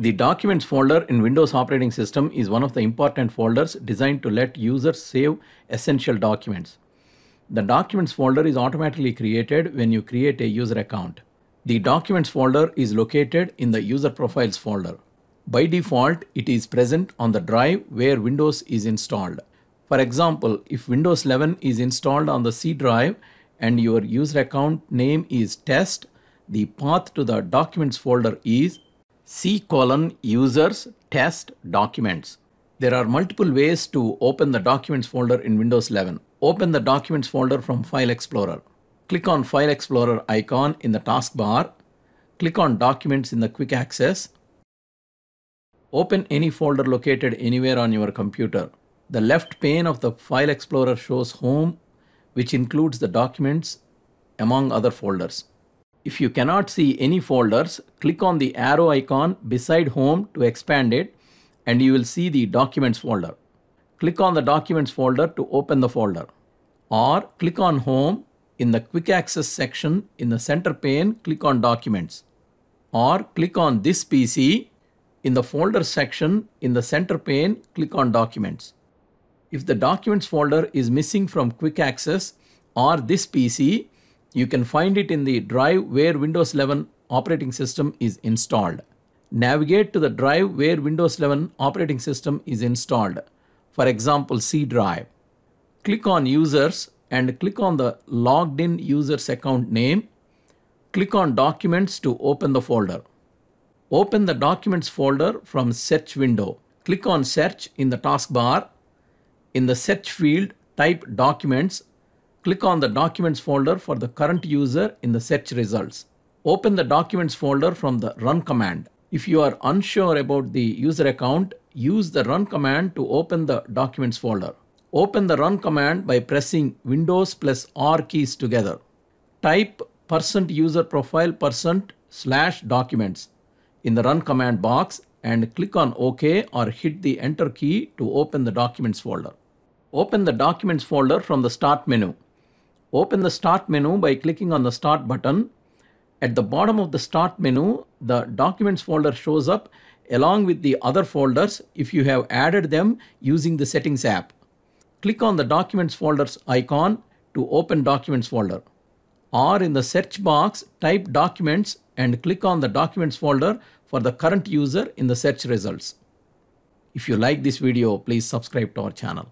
The Documents folder in Windows operating system is one of the important folders designed to let users save essential documents. The Documents folder is automatically created when you create a user account. The Documents folder is located in the User Profiles folder. By default, it is present on the drive where Windows is installed. For example, if Windows 11 is installed on the C drive and your user account name is test, the path to the Documents folder is C:\users\test\documents. There are multiple ways to open the Documents folder in Windows 11. Open the Documents folder from File Explorer. Click on File Explorer icon in the taskbar. Click on Documents in the Quick Access. Open any folder located anywhere on your computer. The left pane of the File Explorer shows Home, which includes the documents among other folders. If you cannot see any folders, click on the arrow icon beside Home to expand it, and you will see the Documents folder. Click on the Documents folder to open the folder, or click on Home in the Quick Access section in the center pane. Click on Documents, or click on This PC in the Folder section in the center pane. Click on Documents. If the Documents folder is missing from Quick Access or This PC, you can find it in the drive where Windows 11 operating system is installed. Navigate to the drive where Windows 11 operating system is installed, for example, C drive. Click on Users and click on the logged in user's account name. Click on Documents to open the folder. Open the Documents folder from Search window. Click on Search in the taskbar. In the search field, type Documents. Click on the Documents folder for the current user in the search results. Open the Documents folder from the Run command. If you are unsure about the user account, use the Run command to open the Documents folder. Open the Run command by pressing Windows + R keys together. Type %userprofile%/documents in the Run command box and click on OK or hit the Enter key to open the Documents folder. Open the Documents folder from the Start menu. Open the Start menu by clicking on the Start button. At the bottom of the Start menu, the Documents folder shows up along with the other folders if you have added them using the Settings app. Click on the Documents folders icon to open Documents folder. Or in the search box, type Documents and click on the Documents folder for the current user in the search results. If you like this video, please subscribe to our channel.